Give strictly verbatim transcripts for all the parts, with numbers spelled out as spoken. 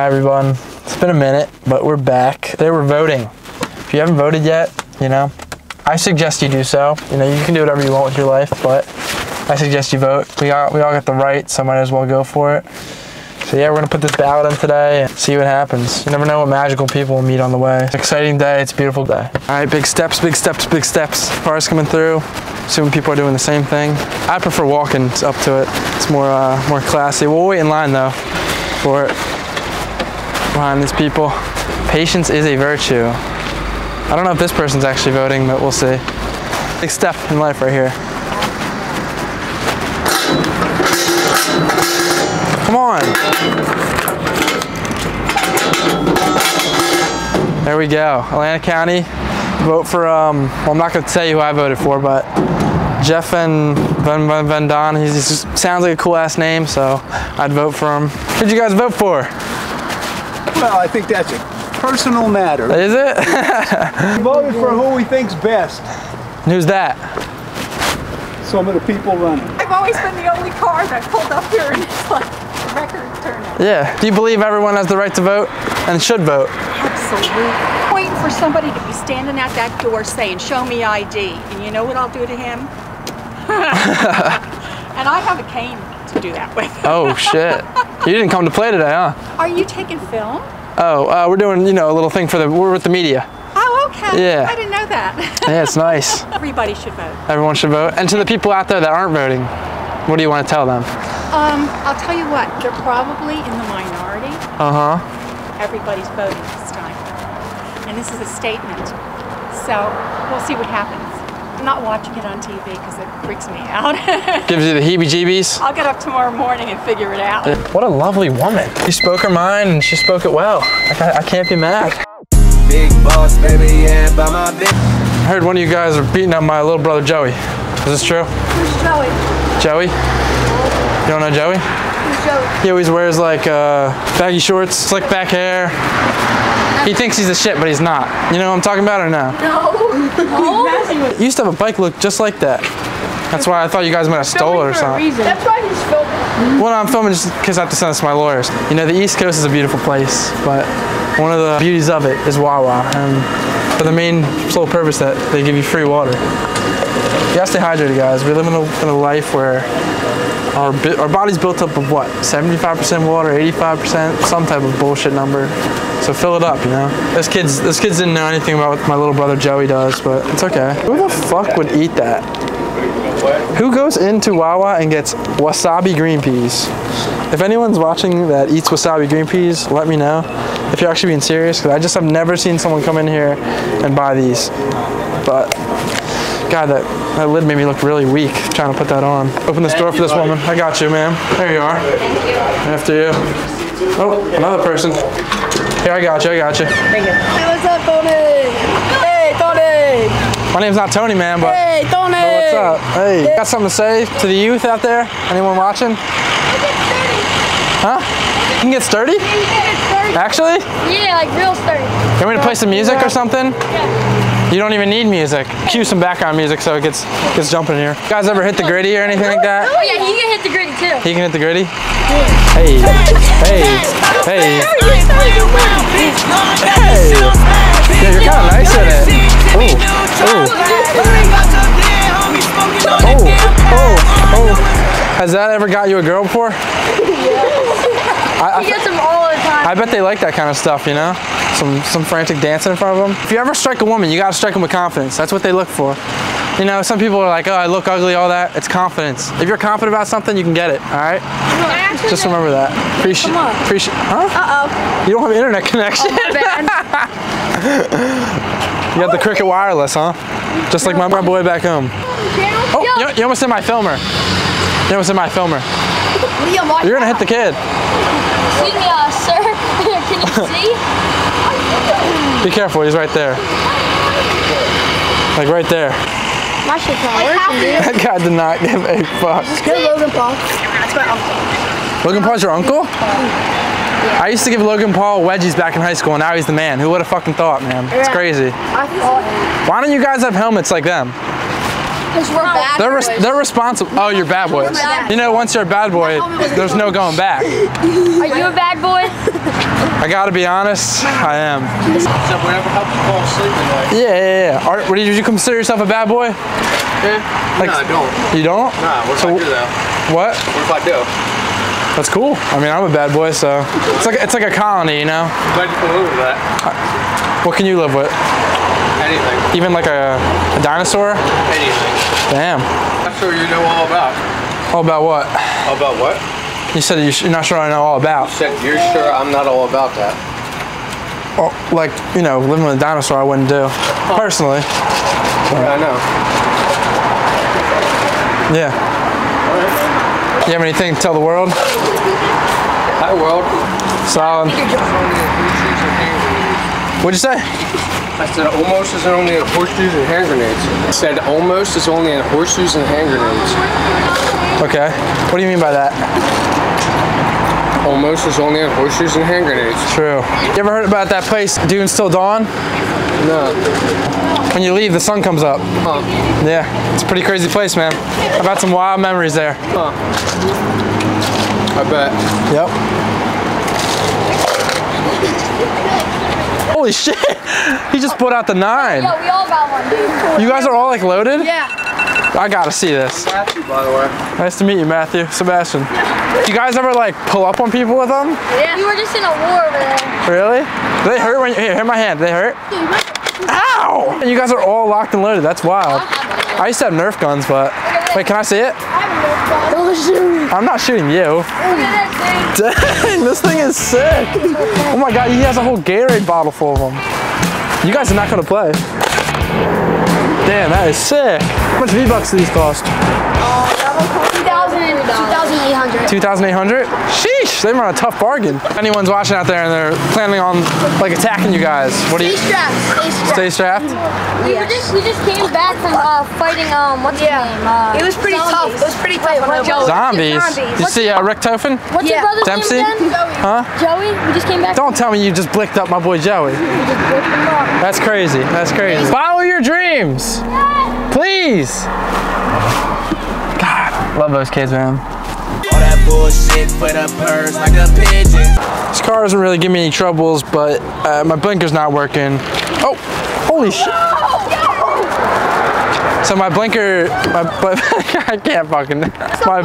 Hi everyone, it's been a minute, but we're back. Today we're voting. If you haven't voted yet, you know, I suggest you do so. You know, you can do whatever you want with your life, but I suggest you vote. We all, we all got the right, so might as well go for it. So yeah, we're gonna put this ballot in today and see what happens. You never know what magical people will meet on the way. It's an exciting day, it's a beautiful day. All right, big steps, big steps, big steps. Cars coming through, assuming people are doing the same thing. I prefer walking up to it. It's more, uh, more classy. We'll wait in line though for it. Behind these people. Patience is a virtue. I don't know if this person's actually voting, but we'll see. Big step in life right here. Come on. There we go. Atlanta County, vote for, um, well, I'm not gonna tell you who I voted for, but Jeff Van, Van, Van, Van Don, he just sounds like a cool ass name, so I'd vote for him. Who'd you guys vote for? Well, I think that's a personal matter. Is it? We voted for who we think's best. And who's that? Some of the people running. I've always been the only car that pulled up here and it's like record turnout. Yeah. Do you believe everyone has the right to vote and should vote? Absolutely. Waiting for somebody to be standing at that door saying, "Show me I D," and you know what I'll do to him? And I have a cane to do that with. Oh shit. You didn't come to play today, huh? Are you taking film? Oh, uh, we're doing, you know, a little thing for the, we're with the media. Oh, okay. Yeah. I didn't know that. Yeah, it's nice. Everybody should vote. Everyone should vote. And to the people out there that aren't voting, what do you want to tell them? Um, I'll tell you what, they're probably in the minority. Uh-huh. Everybody's voting this time. And this is a statement. So we'll see what happens. I'm not watching it on T V because it freaks me out. Gives you the heebie-jeebies? I'll get up tomorrow morning and figure it out. What a lovely woman. She spoke her mind and she spoke it well. I, I can't be mad. Big boss, baby, yeah, by my big. I heard one of you guys are beating up my little brother Joey. Is this true? Who's Joey? Joey? You don't know Joey? Who's Joey? He always wears like uh, baggy shorts, slick back hair. He thinks he's a shit, but he's not. You know what I'm talking about or no? No. No. You used to have a bike look just like that. That's why I thought you guys might have stole it or something. That's why he's filming. Well, no, I'm filming just because I have to send this to my lawyers. You know, the East Coast is a beautiful place, but one of the beauties of it is Wawa, and for the main sole purpose that they give you free water. You gotta stay hydrated, guys. We live in a, in a life where Our, our body's built up of what? seventy-five percent water, eighty-five percent, some type of bullshit number. So fill it up, you know? This kid's, this kid's didn't know anything about what my little brother Joey does, but it's okay. Who the fuck would eat that? Who goes into Wawa and gets wasabi green peas? If anyone's watching that eats wasabi green peas, let me know if you're actually being serious, because I just have never seen someone come in here and buy these. But God, that, that lid made me look really weak trying to put that on. Open this door for this woman. I got you, ma'am. There you are. Thank you. After you. Oh, another person. Here, I got you, I got you. Thank you. Hey, what's up, Tony? Hey, Tony! My name's not Tony, man, but... Hey, Tony! Oh, what's up? Hey. Got something to say to the youth out there? Anyone watching? You can get sturdy. Huh? You can get sturdy? You can get sturdy. Actually? Yeah, like real sturdy. You want me to play some music or something? Yeah. You don't even need music. Cue some background music so it gets gets jumping here. You guys ever hit the gritty or anything like that? Oh yeah, he can hit the gritty too. He can hit the gritty? Hey, hey, hey. Hey. Yeah, you're kind of nice at it. Ooh, ooh. Oh, oh, oh. Has that ever got you a girl before? I, I, he gets them all the time. I bet they like that kind of stuff, you know? Some, some frantic dancing in front of them. If you ever strike a woman, you gotta strike them with confidence. That's what they look for. You know, some people are like, oh, I look ugly, all that. It's confidence. If you're confident about something, you can get it, all right? Just remember that. Appreciate, appreciate, huh? Uh-oh. You don't have internet connection. Oh, my bad. You got the Cricket wireless, huh? Just like my, my boy back home. Oh, you, you almost hit my filmer. You almost hit my filmer. You're gonna hit the kid. Excuse me, uh, sir, can you see? Be careful, he's right there. Like right there. My shit's not working, dude. That guy did not give a fuck. Just give Logan Paul. That's my uncle. Logan Paul's your uncle? Yeah. I used to give Logan Paul wedgies back in high school, and now he's the man. Who would have fucking thought, man? It's crazy. I thought. Why don't you guys have helmets like them? because we're bad they're boys. Res they're responsible. Oh, you're bad boys. Bad. You know, once you're a bad boy, there's no going back. Are you a bad boy? I gotta be honest, I am. So whatever helps you fall asleep at night. Yeah, yeah, yeah. Are, what, did you consider yourself a bad boy? Yeah. Like, no, I don't. You don't? Nah, what if so, I do though? What? What if I do? That's cool. I mean, I'm a bad boy, so it's like it's like a colony, you know. I'm glad you can live with that. What can you live with? Anything. Even like a, a dinosaur? Anything. Damn. I'm not sure you know all about. All about what? All about what? You said you're not sure I know all about. You said you're sure I'm not all about that. Well, like, you know, living with a dinosaur, I wouldn't do huh. personally. So. Yeah, I know. Yeah. You have anything to tell the world? Hi, world. Solid. What'd you say? I said almost is only in horseshoes and hand grenades. I said almost is only in horseshoes and hand grenades. Okay. What do you mean by that? Almost is only in horseshoes and hand grenades. True. You ever heard about that place, Dune's Still Dawn? No. When you leave, the sun comes up. Huh. Yeah, it's a pretty crazy place, man. I've had some wild memories there. Huh. I bet. Yep. Holy shit! He just put out the nine. Yeah, we all got one, dude. You guys are all like loaded? Yeah. I gotta see this. Matthew, by the way. Nice to meet you, Matthew. Sebastian. Do you guys ever like pull up on people with them? Yeah. We were just in a war over there. Really? Do they hurt when you here? Hit my hand. Do they hurt? Ow! You guys are all locked and loaded. That's wild. I used to have Nerf guns, but wait, can I see it? I have a Nerf gun. I'm not shooting you. Dang, this thing is sick. Oh my god, he has a whole Gatorade bottle full of them. You guys are not gonna play. Damn, that is sick. How much V-Bucks do these cost? Uh, that one cost two thousand eight hundred dollars. two thousand eight hundred dollars? Sheesh, they were on a tough bargain. If anyone's watching out there and they're planning on like attacking you guys, what do you? Stay strapped. Stay strapped. We, were just, we just came back from uh, fighting, um, what's yeah. his name? Uh, it was pretty zombies. tough. It was pretty tough. Wait, on zombies? Did you see uh, Rick Tofen? What's yeah. your brother's Dempsey? name again? Joey. Huh? Joey? We just came back. Don't tell me you just blicked up my boy Joey. You just blicked him up. That's crazy. That's crazy. Follow your dreams. Please! God, love those kids, man. All that bullshit for the birds like a pigeon. This car doesn't really give me any troubles, but uh, my blinker's not working. Oh, holy shit. So my blinker, my, I can't fucking, my,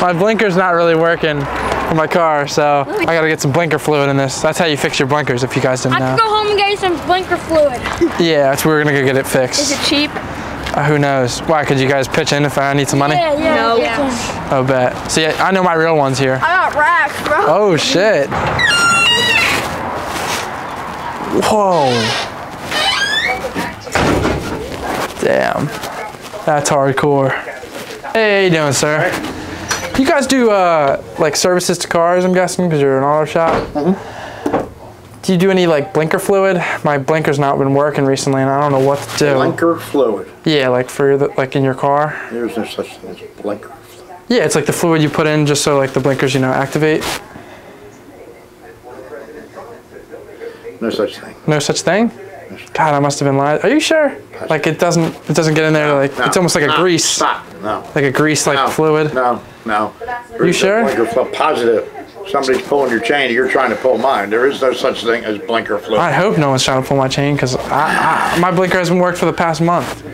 my blinker's not really working for my car, so I gotta get some blinker fluid in this. That's how you fix your blinkers, if you guys didn't know. I have to go home and get you some blinker fluid. Yeah, that's where we're gonna go get it fixed. Is it cheap? Uh, who knows? Why, could you guys pitch in if I need some money? Yeah, yeah, no. yeah. Oh, bet. See, I know my real ones here. I got racks, bro. Oh, shit. Whoa. Damn. That's hardcore. Hey, how you doing, sir? You guys do, uh, like, services to cars, I'm guessing, because you're an auto shop? Mm-hmm. Do you do any like blinker fluid? My blinker's not been working recently and I don't know what to do. Blinker fluid? Yeah, like for the, like in your car. There's no such thing as blinker fluid. Yeah, it's like the fluid you put in just so like the blinkers, you know, activate. No such thing. No such thing? God, I must have been lying. Are you sure? Like it doesn't it doesn't get in there like no, it's almost like no, a grease. Stop. No. Like a grease like no, fluid. No, no. Are you sure? Blinker, positive. Somebody's pulling your chain, you're trying to pull mine. There is no such thing as blinker fluid. I hope no one's trying to pull my chain because I, I, my blinker hasn't worked for the past month.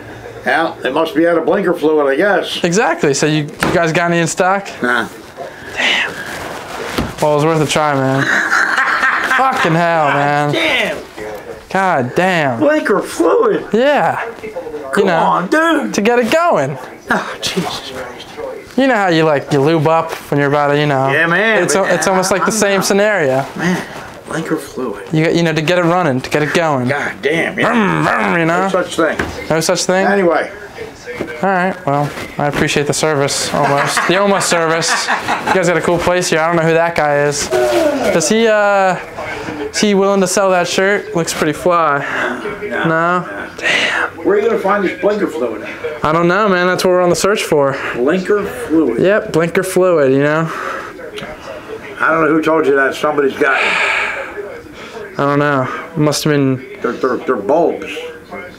Well, it must be out of blinker fluid, I guess. Exactly. So you, you guys got any in stock? Nah. Damn. Well, it was worth a try, man. Fucking hell, man. Damn. God damn. Blinker fluid. Yeah. Come you know, on, dude. To get it going. Oh, Jesus Christ. You know how you like you lube up when you're about to, you know. Yeah, man. It's a, it's almost like I'm the same not, scenario. Man, blinker fluid. You you know to get it running, to get it going. God damn. Yeah. You know. No such thing. No such thing. Anyway. All right. Well, I appreciate the service almost. The almost service. You guys got a cool place here. I don't know who that guy is. Does he uh? Is he willing to sell that shirt? Looks pretty fly. No. no? Damn. Where are you gonna find this blinker fluid? I don't know, man. That's what we're on the search for. Blinker fluid. Yep, blinker fluid, you know. I don't know who told you that. Somebody's got it. I don't know. It must have been... They're, they're, they're bulbs.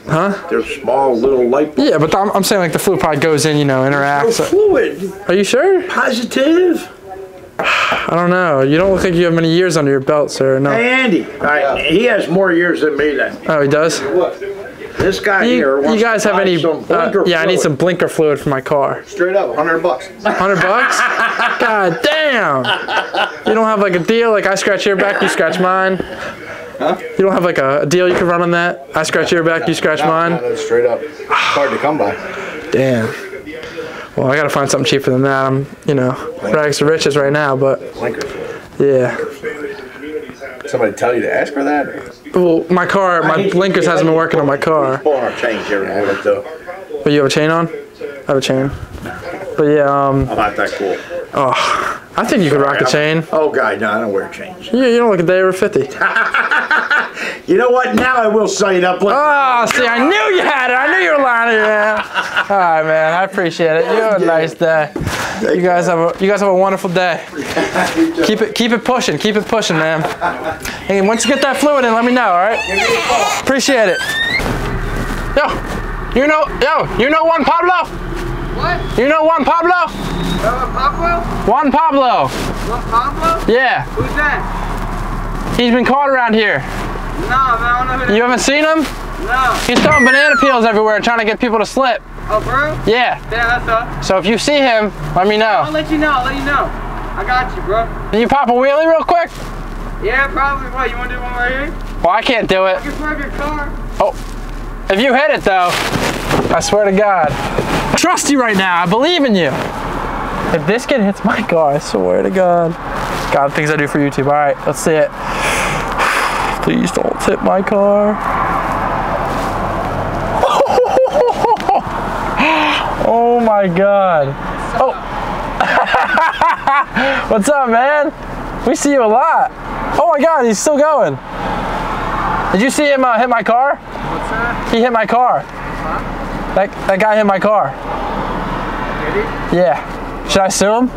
Huh? They're small little light bulbs. Yeah, but I'm, I'm saying like the fluid pod goes in, you know, interacts. No fluid. Are you sure? Positive. I don't know. You don't look like you have many years under your belt, sir. No. Hey, Andy. I, he has more years than me then. Oh, he does? This guy you, here wants you guys to have any? Uh, yeah, fluid. I need some blinker fluid for my car. Straight up, a hundred bucks. a hundred bucks? God damn! You don't have like a deal? Like I scratch your back, you scratch mine? Huh? You don't have like a, a deal you can run on that? I scratch your back, you scratch no, mine? No, that's straight up. Hard to come by. Damn. Well, I gotta find something cheaper than that. I'm, you know, rags to riches right now, but. Blinker fluid. Yeah. Did somebody tell you to ask for that? Or? Well, my car, my blinkers hasn't been working on my car. But you have a chain on? I have a chain. But yeah, um. I'm not that cool. Oh, I think you could rock the chain. Oh, God, no, I don't wear chains. Yeah, you don't look a day over fifty. You know what? Now I will sign up. Oh, see, I knew you had it. I knew you were lying to me, man. All right, man, I appreciate it. You have a nice day. You guys have a you guys have a wonderful day. Keep it keep it pushing, keep it pushing, man. Hey, once you get that fluid in, let me know, all right? Appreciate it. Yo, you know, yo, you know Juan Pablo? What? You know Juan Pablo? Uh, Pablo? Juan Pablo. Juan Pablo? Yeah. Who's that? He's been caught around here. No, man, I don't know who that. You haven't seen him? No. He's throwing banana peels everywhere, trying to get people to slip. Oh, bro? Yeah. Yeah, that's up. So if you see him, let me know. I'll let you know. I'll let you know. I got you, bro. Can you pop a wheelie real quick? Yeah, probably. What, you want to do one right here? Well, I can't do it. I can park your car. Oh. If you hit it, though, I swear to God. I trust you right now. I believe in you. If this kid hits my car, I swear to God. God, things I do for YouTube. All right, let's see it. Please don't tip my car. Oh my God. Oh. What's up, man? We see you a lot. Oh my God, he's still going. Did you see him uh, hit my car? What's that? He hit my car. Huh? That, that guy hit my car. Did he? Yeah. Should I sue him?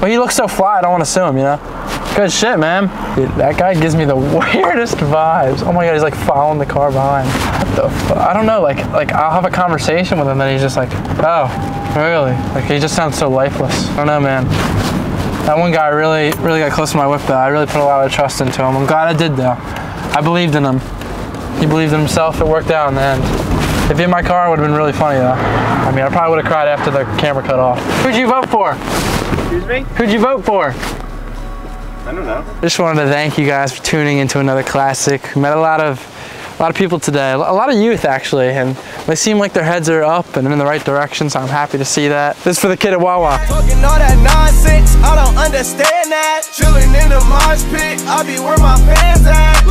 Well, he looks so fly, I don't want to sue him, you know? Good shit, man. Dude, that guy gives me the weirdest vibes. Oh my God, he's like following the car behind. What the fuck? I don't know, like, like I'll have a conversation with him and he's just like, oh, really? Like, he just sounds so lifeless. I don't know, man. That one guy really, really got close to my whip, though. I really put a lot of trust into him. I'm glad I did, though. I believed in him. He believed in himself. It worked out in the end. If he hit my car, it would have been really funny, though. I mean, I probably would have cried after the camera cut off. Who'd you vote for? Excuse me? Who'd you vote for? I don't know. Just wanted to thank you guys for tuning into another classic. Met a lot of a lot of people today, a lot of youth actually, and they seem like their heads are up and in the right direction, so I'm happy to see that. This is for the kid at Wawa. Talking all that nonsense, I don't understand that. Chilling in the mosh pit, I'll be where my fans at.